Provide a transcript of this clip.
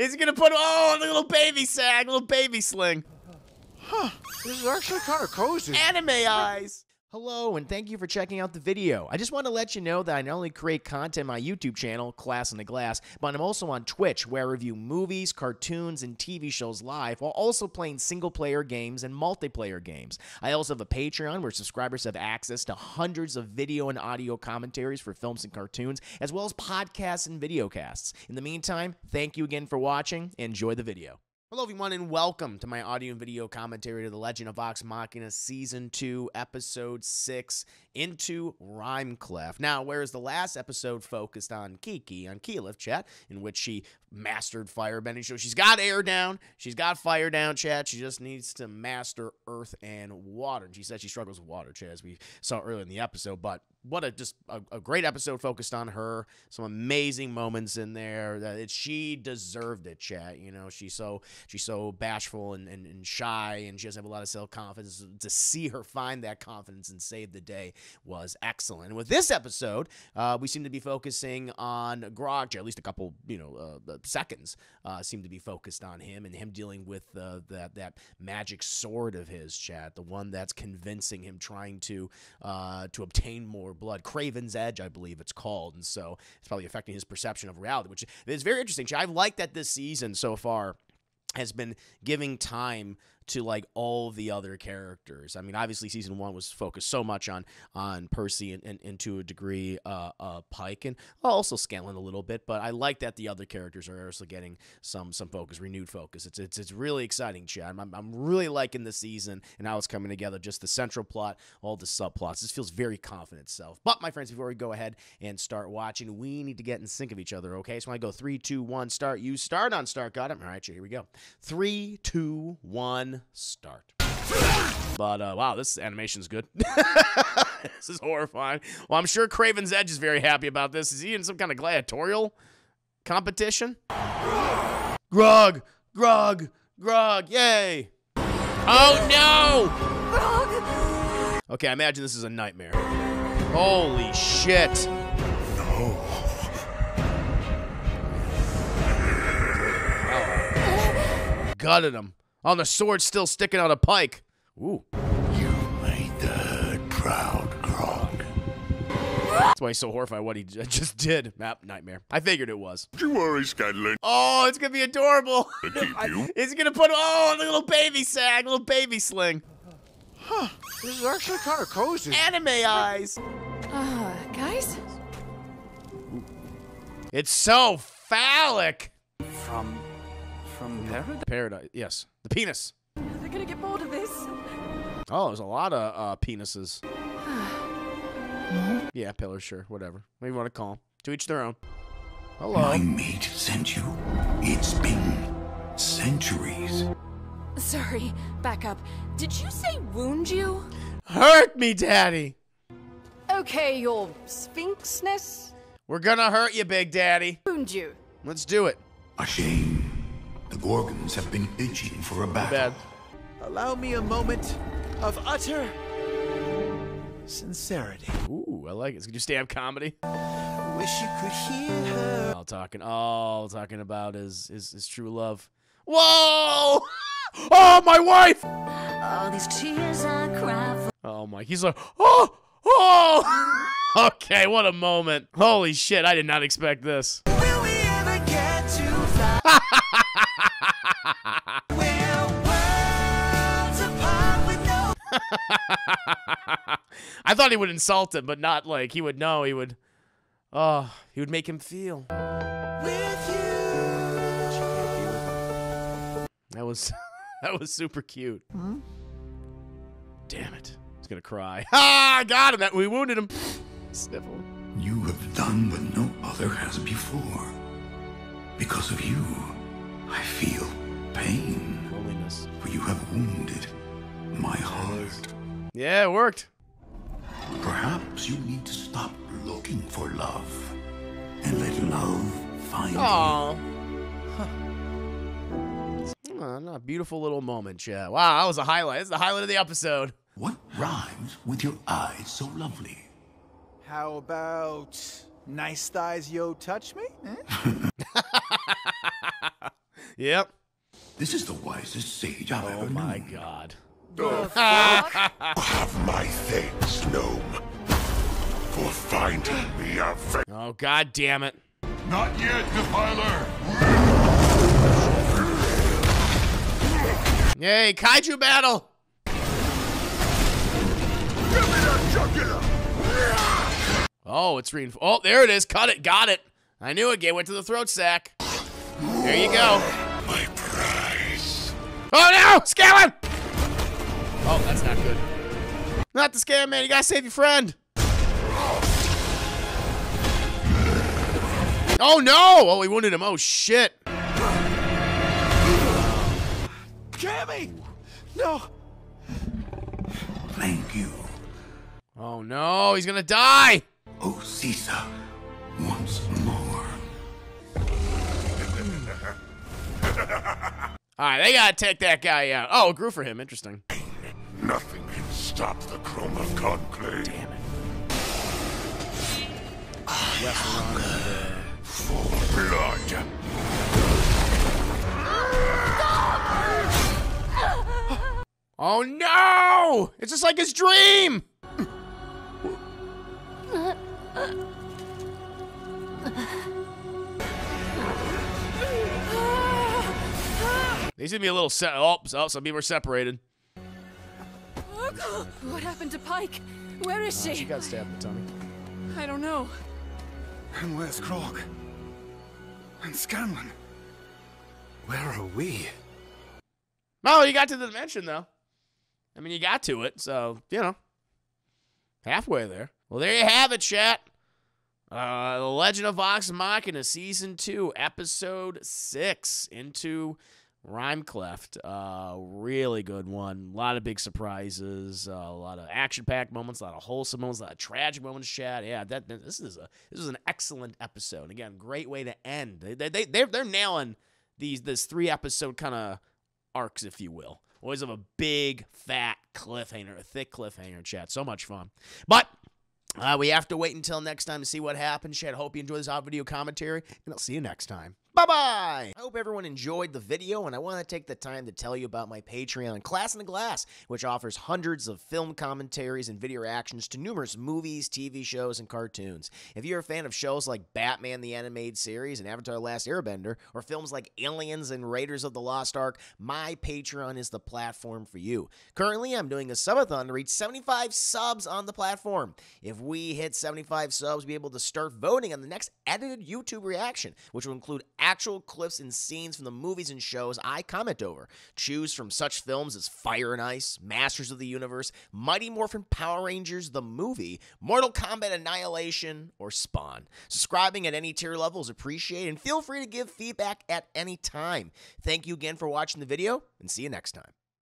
He's gonna put, oh, the little baby sack, little baby sling. Huh, this is actually kind of cozy. Anime eyes. Hello, and thank you for checking out the video. I just want to let you know that I not only create content on my YouTube channel, Class in the Glass, but I'm also on Twitch, where I review movies, cartoons, and TV shows live, while also playing single-player games and multiplayer games. I also have a Patreon, where subscribers have access to hundreds of video and audio commentaries for films and cartoons, as well as podcasts and videocasts. In the meantime, thank you again for watching, and enjoy the video. Hello everyone and welcome to my audio and video commentary to The Legend of Vox Machina Season 2, Episode 6, Into Rimecleft. Now, whereas the last episode focused on Keyleth, chat, in which she mastered firebending, so she's got air down, she's got fire down, chat, she just needs to master earth and water. And she said she struggles with water, chat, as we saw earlier in the episode, but what a just a great episode focused on her. Some amazing moments in there. She deserved it, chat. You know, she's so bashful and shy, and she doesn't have a lot of self-confidence. To see her find that confidence and save the day was excellent. And with this episode, we seem to be focusing on Grog, at least a couple, seconds seem to be focused on him and him dealing with that magic sword of his, chat. The one that's convincing him, trying to obtain more blood. Craven's Edge, I believe it's called, and so it's probably affecting his perception of reality, which is very interesting. I've liked that this season so far has been giving time to like all the other characters. I mean, obviously season one was focused so much on Percy and to a degree Pike and also Scanlan a little bit, but I like that the other characters are also getting some focus, renewed focus. It's really exciting, chat. I'm really liking the season and how it's coming together, just the central plot, all the subplots. This feels very confident itself. But my friends, before we go ahead and start watching, we need to get in sync of each other, okay? So I go 3, 2, 1, start. You start on start. Got it? All right, here we go. 3, 2, 1. Start. But wow, this animation's good. This is horrifying. Well, I'm sure Craven's Edge is very happy about this. Is he in some kind of gladiatorial competition? Grog! Grog! Grog! Yay! Oh no! Grog! Okay, I imagine this is a nightmare. Holy shit! No. Oh. Gutted him. Oh, the sword's still sticking out of Pike. Oooo. You made the herd proud, Grog. That's why he's so horrified what he just did. Map nightmare. I figured it was. Don't worry, Scanlan. Oh, it's gonna be adorable. It's gonna put, oh, the little baby sack, little baby sling. Huh. This is actually kind of cozy. Anime eyes. Guys? It's so phallic. From paradise? Paradise, yes. The penis. They're gonna get bored of this. Oh, there's a lot of penises. Yeah, pillars, sure, whatever. What do you want to call them? To each their own. Hello. My mate sent you. It's been centuries. Sorry, back up. Did you say wound you? Hurt me, Daddy. Okay, your sphinxness. We're gonna hurt you, Big Daddy. Wound you. Let's do it. A shame. The Gorgons have been itching for a battle. Allow me a moment of utter sincerity. Ooh, I like it. It's gonna do stand-up comedy. I wish you could hear her. All talking about is true love. Whoa! Oh, my wife! All these tears I cry for. Oh my, he's like, oh, oh! Okay, what a moment. Holy shit, I did not expect this. Will we ever get to fly? We're worlds apart with no I thought he would insult him, but not like he would know. He would make him feel. With you. That was super cute. Hmm? Damn it, he's gonna cry. Ah, I got him. We wounded him. Sniffle. You have done what no other has before. Because of you, I feel pain. Loneliness. For you have wounded my heart. Yeah, it worked. Perhaps you need to stop looking for love and let love find you. Huh. Not a beautiful little moment, chat. Wow, that was a highlight. That's the highlight of the episode. What rhymes with your eyes so lovely? How about nice thighs, yo, touch me? Eh? Yep. This is the wisest sage I've ever known. Oh my god. The fuck? Have my thanks, gnome, for finding me a friend. Oh god damn it. Not yet, Defiler! Yay, kaiju battle! Give me that jugular! Oh, it's reinforced. Oh, there it is. Cut it. Got it. I knew it. Went to the throat sack. There you go. My prize. Oh no! Scanlan! Oh, that's not good. Not the Scanlan, man. You gotta save your friend. Oh no! Oh, he wounded him. Oh shit! Jamie! No! Thank you. Oh no! He's gonna die! Oh, Caesar, once more. All right, they gotta take that guy out. Oh, it grew for him. Interesting. Nothing can stop the Chroma Conclave. Damn it! I blood. Oh no! It's just like his dream! They seem to be a little set. Oh, some people are separated. What happened to Pike? Where is she? She got stabbed in the tummy. I don't know. And where's Grog? And Scanlan, where are we? Well, you got to the dimension, though. I mean, you got to it, so, you know, halfway there. Well, there you have it, chat. The Legend of Vox Machina, Season 2, Episode 6, into Rimecleft. Really good one. A lot of big surprises, a lot of action-packed moments, a lot of wholesome moments, a lot of tragic moments, chat. Yeah, this is an excellent episode. Again, great way to end. They're nailing this three-episode kind of arcs, if you will. Always have a big, fat cliffhanger, a thick cliffhanger, chat. So much fun. But we have to wait until next time to see what happens, chat. Hope you enjoy this hot video commentary, and I'll see you next time. Bye-bye! I hope everyone enjoyed the video, and I want to take the time to tell you about my Patreon, Class in the Glass, which offers hundreds of film commentaries and video reactions to numerous movies, TV shows, and cartoons. If you're a fan of shows like Batman the Animated Series and Avatar The Last Airbender, or films like Aliens and Raiders of the Lost Ark, my Patreon is the platform for you. Currently, I'm doing a subathon to reach 75 subs on the platform. If we hit 75 subs, we'll be able to start voting on the next edited YouTube reaction, which will include actual clips and scenes from the movies and shows I comment over. Choose from such films as Fire and Ice, Masters of the Universe, Mighty Morphin Power Rangers the Movie, Mortal Kombat Annihilation, or Spawn. Subscribing at any tier level is appreciated, and feel free to give feedback at any time. Thank you again for watching the video, and see you next time.